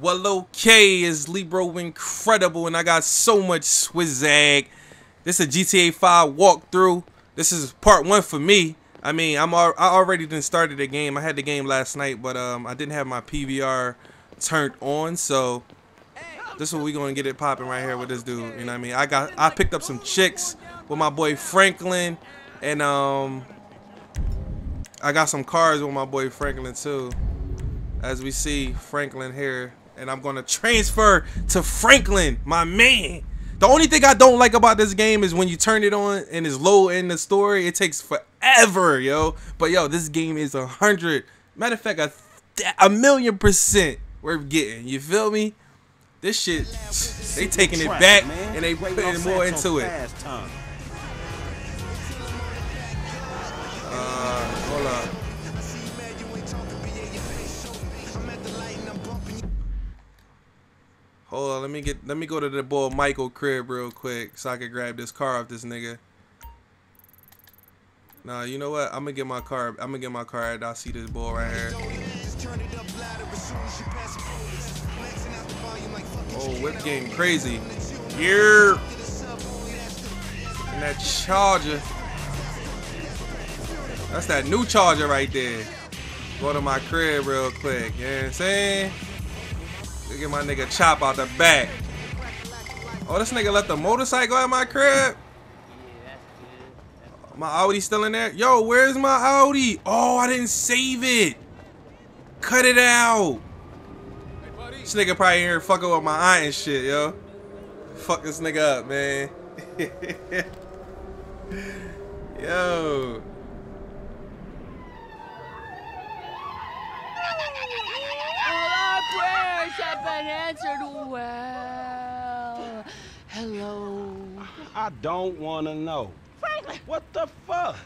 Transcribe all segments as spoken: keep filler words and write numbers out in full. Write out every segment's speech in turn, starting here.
Well, okay, is Libro incredible, and I got so much swizzag. This is a G T A five walkthrough. This is part one for me. I mean, I'm al I already done started the game. I had the game last night, but um, I didn't have my P V R turned on, so this is what we gonna get it popping right here with this dude. You know what I mean? I got I picked up some chicks with my boy Franklin, and um, I got some cars with my boy Franklin too. As we see Franklin here. And I'm gonna transfer to Franklin, my man. The only thing I don't like about this game is when you turn it on and it's low in the story, it takes forever, yo. But yo, this game is a hundred. Matter of fact, a, a million percent worth getting. You feel me? This shit, they taking it back and they putting more into it. Uh, hold up. Hold on, let me get let me go to the boy Michael crib real quick so I can grab this car off this nigga. Nah, you know what? I'm gonna get my car. I'm gonna get my car. And I see this boy right here. Oh, whip game crazy. Yeah. And that Charger. That's that new Charger right there. Go to my crib real quick. You know what I'm saying? Look at my nigga Chop out the back. Oh, this nigga left the motorcycle at my crib. My Audi still in there. Yo, where's my Audi? Oh, I didn't save it. Cut it out. This nigga probably here fucking with my aunt and shit, yo. Fuck this nigga up, man. Yo. Answered well. Hello. I don't want to know. Franklin! What the fuck?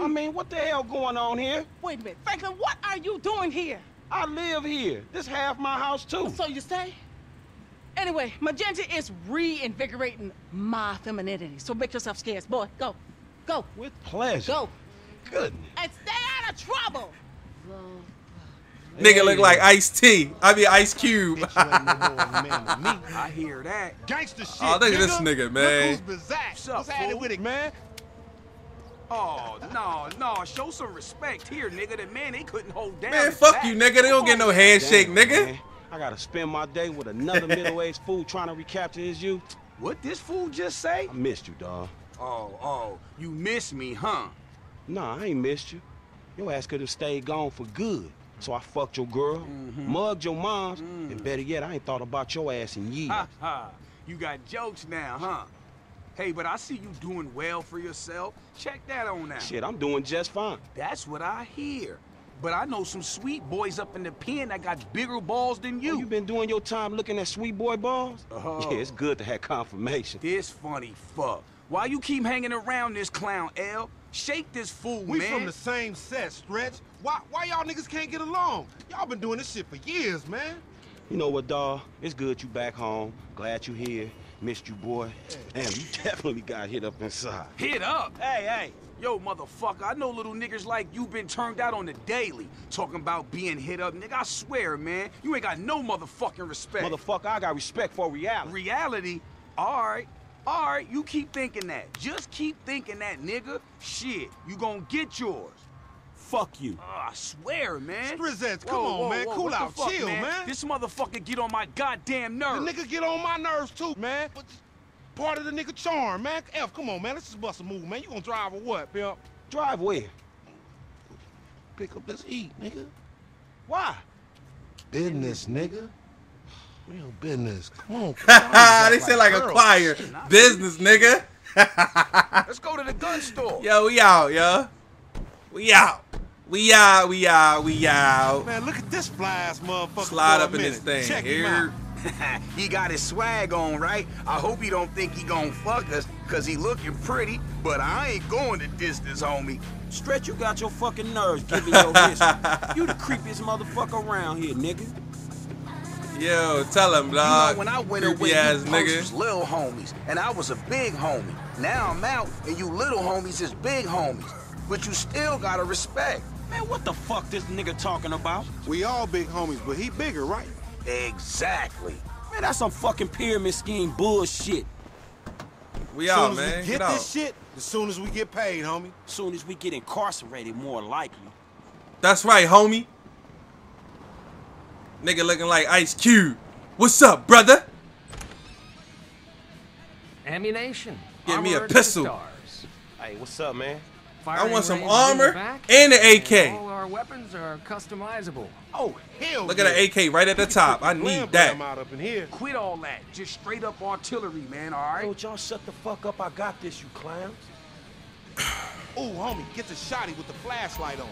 I mean, what the hell going on here? Wait a minute. Franklin, what are you doing here? I live here. This half my house, too. So you say? Anyway, Magenta is reinvigorating my femininity, so make yourself scarce. Boy, go. Go. With pleasure. Go. Goodness. And stay out of trouble. Love. Nigga look like Ice T. I mean Ice Cube. I hear that. Gangster shit. Oh, look at this nigga, man. Look who's What's up, What's with it, man? Oh, no, no. Show some respect here, nigga. The man, they couldn't hold down. Man, fuck you, nigga. They don't get no handshake, Damn, nigga. Man. I gotta spend my day with another middle-aged fool trying to recapture his youth. What this fool just say? I missed you, dog. Oh, oh. You missed me, huh? Nah, I ain't missed you. Your ass could have stayed gone for good. So I fucked your girl, mm-hmm. mugged your moms, mm. and better yet, I ain't thought about your ass in years. Ha, ha. You got jokes now, huh? Hey, but I see you doing well for yourself. Check that on out. Shit, I'm doing just fine. That's what I hear. But I know some sweet boys up in the pen that got bigger balls than you. Oh, you been doing your time looking at sweet boy balls? Oh. Yeah, it's good to have confirmation. This funny fuck. Why you keep hanging around this clown, L? Shake this fool, we man. We from the same set, Stretch. Why, why y'all niggas can't get along? Y'all been doing this shit for years, man. You know what, dawg? It's good you back home. Glad you here. Missed you, boy. Damn, you definitely got hit up inside. Hit up? Hey, hey. Yo, motherfucker, I know little niggas like you been turned out on the daily. Talking about being hit up, nigga, I swear, man. You ain't got no motherfucking respect. Motherfucker, I got respect for reality. Reality? All right. All right, you keep thinking that. Just keep thinking that, nigga. Shit, you gonna get yours. Fuck you. Uh, I swear, man. Strizette, come whoa, on, whoa, man. Whoa, cool out. Fuck, chill, man. man. This motherfucker get on my goddamn nerves. The nigga get on my nerves, too, man. Part of the nigga charm, man. F, come on, man. Let's just bust a move, man. You gonna drive or what, pimp? Drive where? Pick up this eat, nigga. Why? Business, nigga. Real business. Come on. They say like a choir. Business, nigga. Let's go to the gun store. Yo, we out, yo. We out. We out, we out, we out. Man, look at this fly-ass motherfucker. Slide up in this thing. Check here. He got his swag on, right? I hope he don't think he gonna fuck us, because he looking pretty, but I ain't going to distance, homie. Stretch, you got your fucking nerves giving your history. You the creepiest motherfucker around here, nigga. Yo, tell him, dog. You know, when I went away, you was little homies, and I was a big homie. Now I'm out, and you little homies is big homies. But you still gotta respect. Man, what the fuck this nigga talking about? We all big homies, but he bigger, right? Exactly. Man, that's some fucking pyramid scheme bullshit. We out, man. As soon as we get this shit, as soon as we get paid, homie. As soon as we get incarcerated, more likely. That's right, homie. Nigga looking like Ice Cube. What's up, brother? Ammunition. Give me a pistol. Hey, what's up, man? I want some armor and an A K. All our weapons are customizable. Oh, hell. Look at an A K right at the top. I need that. Quit all that. Just straight up artillery, man, all right? Don't y'all shut the fuck up. I got this, you clowns. Oh, homie, get the shotty with the flashlight on.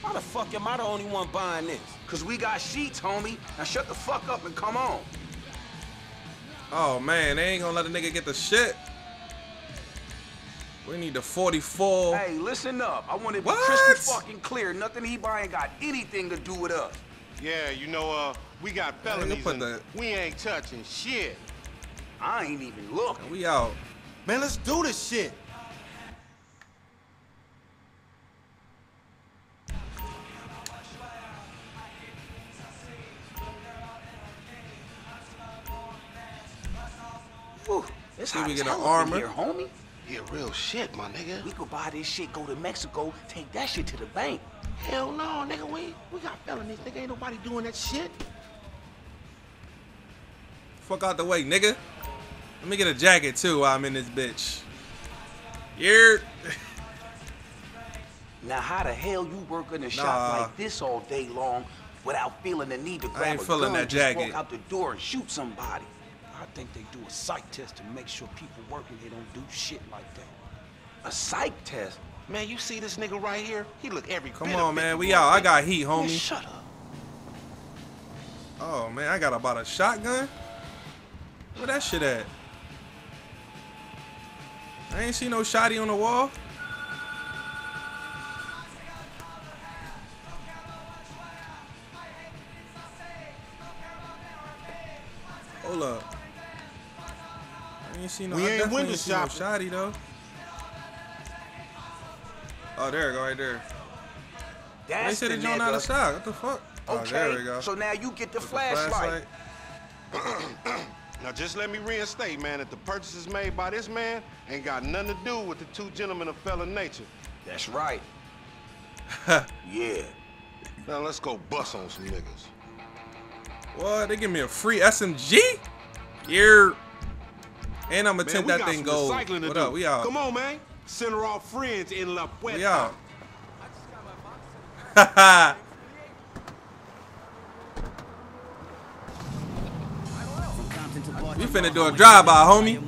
Why the fuck am I the only one buying this? Because we got sheets, homie. Now shut the fuck up and come on. Oh, man, they ain't gonna let a nigga get the shit. We need the forty-four. Hey, listen up. I want it to be crystal fucking clear. Nothing he buying got anything to do with us. Yeah, you know, uh, we got felonies and the... we ain't touching shit. I ain't even looking. We out. Man, let's do this shit. Ooh, it's how we get an armor here, homie. Yeah, real shit, my nigga. We could buy this shit, go to Mexico, take that shit to the bank. Hell no, nigga, we we got felonies, nigga. Ain't nobody doing that shit. Fuck out the way, nigga. Let me get a jacket too while I'm in this bitch. You're now how the hell you work in a nah. shop like this all day long without feeling the need to grab I ain't a feeling gun that jacket. Just walk out the door and shoot somebody. I think they do a psych test to make sure people working here don't do shit like that. A psych test? Man, you see this nigga right here? He look every Come bit on, man. We out. I got heat, homie. Man, shut up. Oh, man. I got about a shotgun? Where that shit at? I ain't see no shotty on the wall. Hold up. Ain't no, we ain't window shopping. No shotty though. Oh, there we go, right there. That's they said it's out of stock. What the fuck? Okay. Oh, there we go. So now you get the With flashlight. The flashlight. Now just let me reinstate, man, that the purchases made by this man ain't got nothing to do with the two gentlemen of felon nature. That's right. Yeah. Now let's go bust on some niggas. What? They give me a free S M G? You're. And I'm gonna tint that thing gold. What up? We out. Come on, man. Send her all friends in La Puente. We out. Haha. We finna do a drive-by, homie.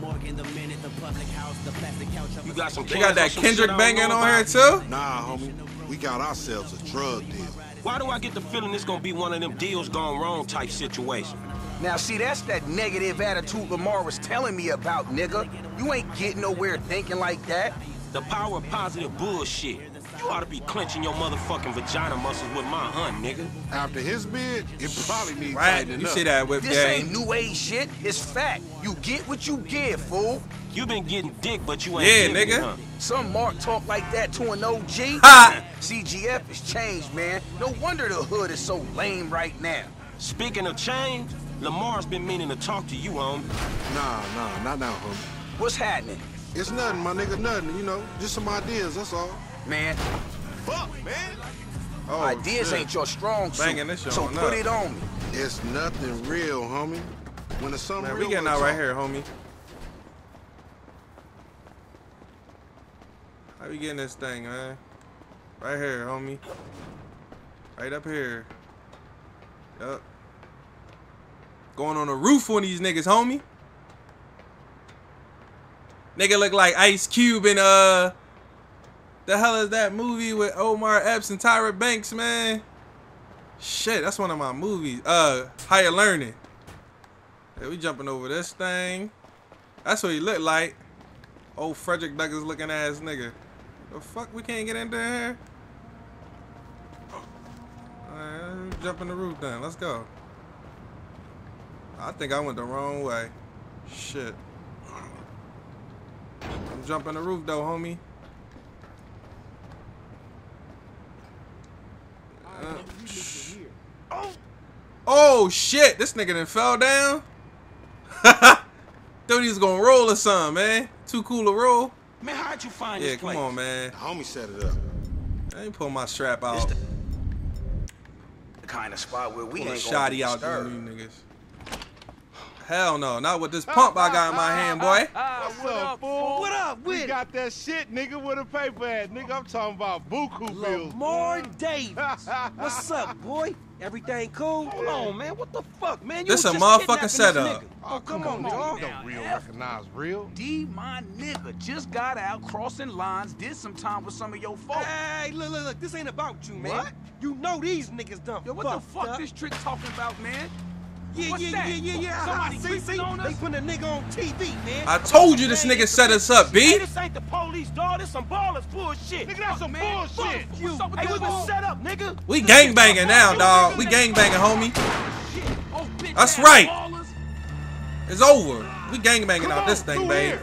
You got some. They got that Kendrick banging on here too. Nah, homie. We got ourselves a drug deal. Why do I get the feeling this gonna be one of them deals gone wrong type situation? Now, see, that's that negative attitude Lamar was telling me about, nigga. You ain't getting nowhere thinking like that. The power of positive bullshit. You ought to be clenching your motherfucking vagina muscles with my hun, nigga. After his bid, it probably needs right. You see that whip game. This ain't new age shit. It's fact. You get what you give, fool. You been getting dick, but you ain't yeah, nigga. Huh? Some mark talk like that to an O G. Ha! C G F has changed, man. No wonder the hood is so lame right now. Speaking of change... Lamar's been meaning to talk to you, homie. Nah, nah, not now, homie. What's happening? It's nothing, my nigga, nothing, you know. Just some ideas, that's all. Man. Fuck, man. Oh, ideas shit. Ain't your strong suit, Banging this so put up. It on me. It's nothing real, homie. When it's something man, real, we getting out right on. Here, homie. How we getting this thing, man? Right here, homie. Right up here. Yup. Going on the roof on these niggas, homie. Nigga look like Ice Cube in, uh... the hell is that movie with Omar Epps and Tyra Banks, man? Shit, that's one of my movies. Uh, Higher Learning. Yeah, we jumping over this thing. That's what he looked like. Old Frederick Douglass looking ass nigga. The fuck, we can't get into here? Alright, jumping the roof then. Let's go. I think I went the wrong way. Shit. I'm jumping the roof though, homie. Uh, oh. Oh shit, this nigga done fell down. Thought he was gonna roll or something, man. Too cool to roll. Man, how'd you find yeah, this place? Yeah, come on, man. The homie set it up. I ain't pull my strap out. It's the, the kind of spot where we ain't shoddy out there, you niggas. Hell no, not with this pump uh, I got uh, in my uh, hand, boy. Uh, uh, What's what up, up, fool? What up, with We got that shit, nigga, with a paper at. Nigga, I'm talking about buku bills. Lamar Davis. What's up, boy? Everything cool? Hold on, man. What the fuck, man? You this a motherfucking setup. This oh, come, come on, dog. Don't real recognize real. D, my nigga, just got out crossing lines, did some time with some of your folks. Hey, look, look, look. This ain't about you, man. What? You know these niggas done. Yo, what the fuck up. This trick talking about, man? Yeah, What's yeah, that? yeah, yeah, yeah. Somebody see, see, on us? They put a nigga on T V, man. I told you this nigga set us up, B. Hey, this ain't the police, dog. This some ballers bullshit. Nigga, that's some man. bullshit. Fuck you. What's up with hey, we was set up, nigga. We gangbanging now, dog. We gangbanging, homie. Oh, bitch, that's right. Ballers. It's over. We gangbanging out this thing, babe.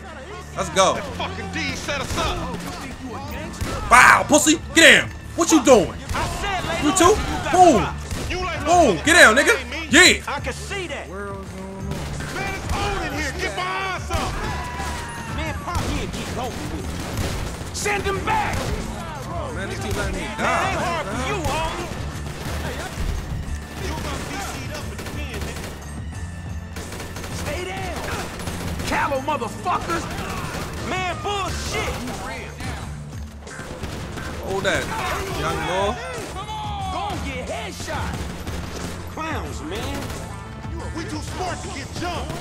Let's go. That fucking D set us up. Oh, wow, pussy. Get down. What you doing? I said, you too? Boom. Boom. Get down, nigga. Yeah. I can see that. World's going on. Man, it's old in here. Get my ass up. Man, pop here. Keep going. Send them back. Oh, man, this keep letting me die. That ain't hard for you, homie. Hey, I... You about to be seated up in the pen, nigga. Stay down. Callow motherfuckers. Man, bullshit. Hold that, young boy. Come on. Go and get headshot. Clowns, man. We too smart to get jumped.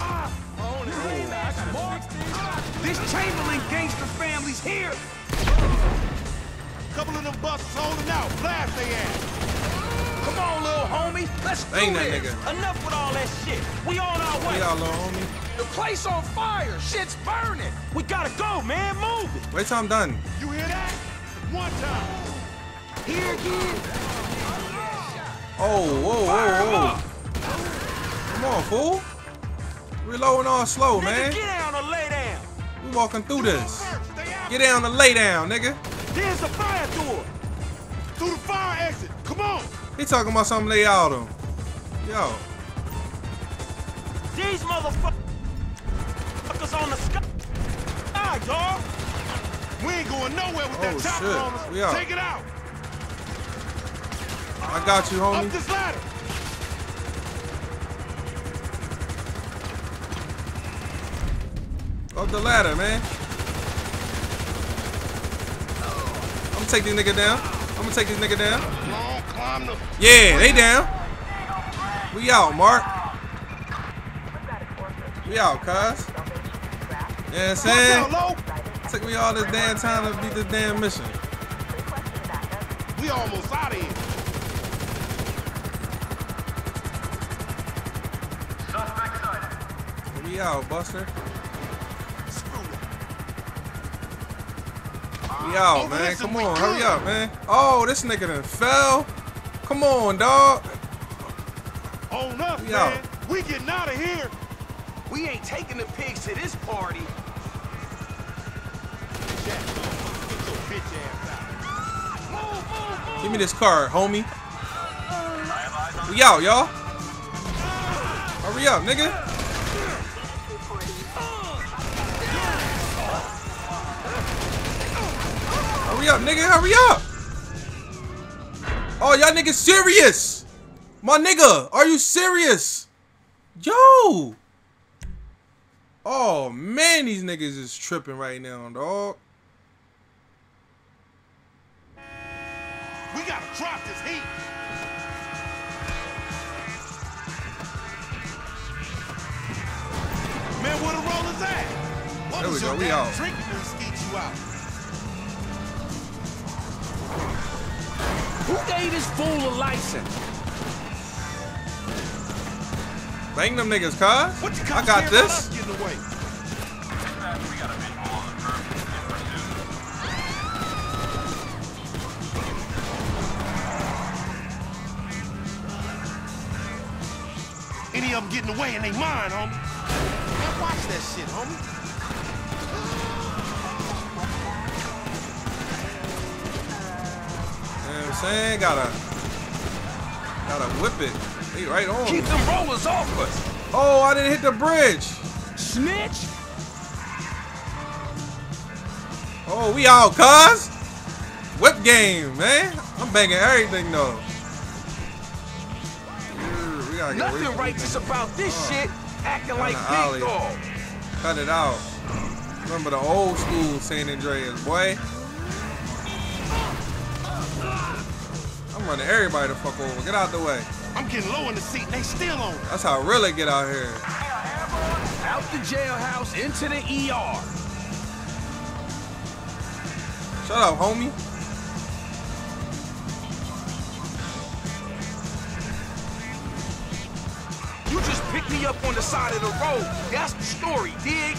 Ah, oh, no. ah, this Chamberlain gangster family's here. Couple of them buses holding out. Blast they ass. Come on, little homie. Let's Dang do it. Enough with all that shit. We on our way. We our little homie. The place on fire! Shit's burning! We gotta go, man! Move it! Wait till I'm done. You hear that? One time! Here again! Oh, whoa, whoa, whoa! Come on, fool! We're low and all slow, nigga, man! Get down or lay down! We're walking through this! Get down or lay down, nigga! There's a fire door! Through the fire exit! Come on! He talking about something lay out on. Yo! These motherfuckers! On the sky, ah, y'all. We ain't going nowhere with oh, that chopper on us. Yeah. Take it out. I got you, homie. Up this ladder. Up the ladder, man. I'm gonna take this nigga down. I'm gonna take this nigga down. Long climb the yeah, they down. We out, Mark. We out, cuz. You know what I'm saying? Took me all this damn time to beat this damn mission. We almost out of here. Suspect sighted. We out, Buster. Screw it. We out, oh, man. Come on, hurry up, man. Oh, this nigga done fell. Come on, dog. On up, we man. Out. We getting out of here. We ain't taking the pigs to this party. Give me this car, homie. We out, y'all. Hurry up, nigga. Hurry up, nigga. Hurry up. Oh, y'all niggas serious? My nigga, are you serious? Yo. Oh man, these niggas is tripping right now, dog. We gotta drop this heat. Man, where the rollers at? What there we go. We out. Drink and skeet you out. Who gave this fool a license? Bang them niggas, cuz. I got this. Away. Any of them getting away and they mine, homie. Now watch that shit, homie. saying? Gotta, gotta whip it. They right on. Keep them rollers off us. Oh, I didn't hit the bridge. Snitch. Oh, we out, cuz. Whip game, man. I'm banging everything though. Dude, we gotta get nothing righteous about this oh. shit. Acting Down like big dog. Cut it out. Remember the old school San Andreas, boy. I'm running everybody the fuck over. Get out the way. I'm getting low in the seat. They still on. That's how I really get out here. Out the jailhouse into the E R. Shut up, homie. You just picked me up on the side of the road. That's the story, dig.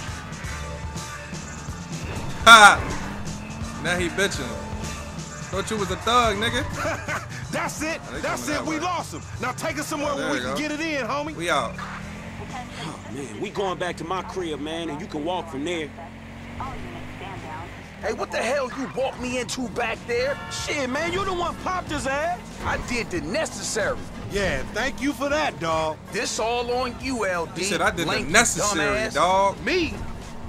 Ha! Now he bitching. Thought you was a thug, nigga. That's it. That's it. That we way. lost him. Now take us somewhere oh, where we can get it in, homie. We out. Oh, man, we going back to my crib, man, and you can walk from there. Hey, what the hell you walked me into back there? Shit, man, you the one popped his ass. I did the necessary. Yeah, thank you for that, dog. This all on you, L D. You said I did Blank, the necessary, dumbass. dog. Me?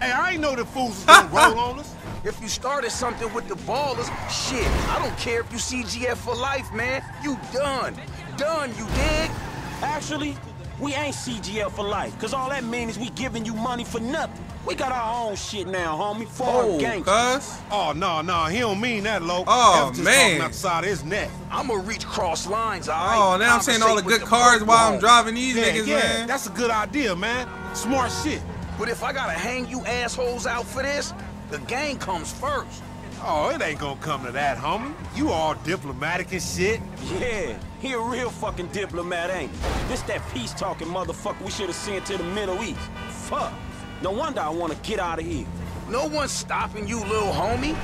Hey, I ain't know the fools was gonna roll on us. If you started something with the ballers, shit, I don't care if you C G F for life, man. You done. Done, you dig? Actually, we ain't C G F for life, because all that means is we giving you money for nothing. We got our own shit now, homie. For oh, gangsters. Oh, no, no, he don't mean that, Lo. Oh, just man. Outside his neck. I'm going to reach cross lines, all right? Oh, now I'm saying all the good cars while I'm driving these yeah, niggas, yeah, man. That's a good idea, man. Smart shit. But if I got to hang you assholes out for this, the gang comes first. Oh, it ain't gonna come to that, homie. You all diplomatic and shit. Yeah, he a real fucking diplomat, ain't he? This that peace-talking motherfucker we should have sent to the Middle East. Fuck. No wonder I want to get out of here. No one's stopping you, little homie.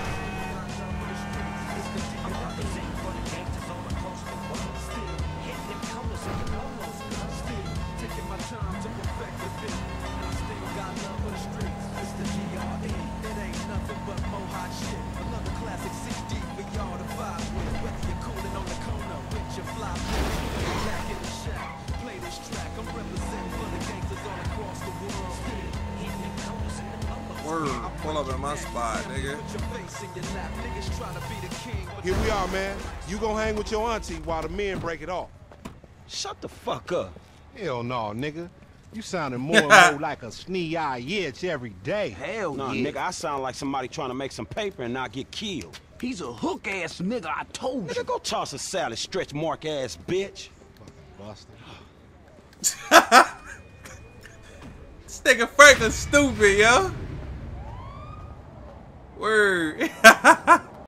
Pull up in my spot, nigga. Here we are, man. You gonna hang with your auntie while the men break it off. Shut the fuck up. Hell no, nigga. You sounding more and more like a snee-eye itch every day. Hell no, yeah. nigga. I sound like somebody trying to make some paper and not get killed. He's a hook-ass nigga, I told you. Nigga, go toss a salad, stretch mark-ass bitch. Fucking busted. This nigga Franklin's stupid, yo. Word.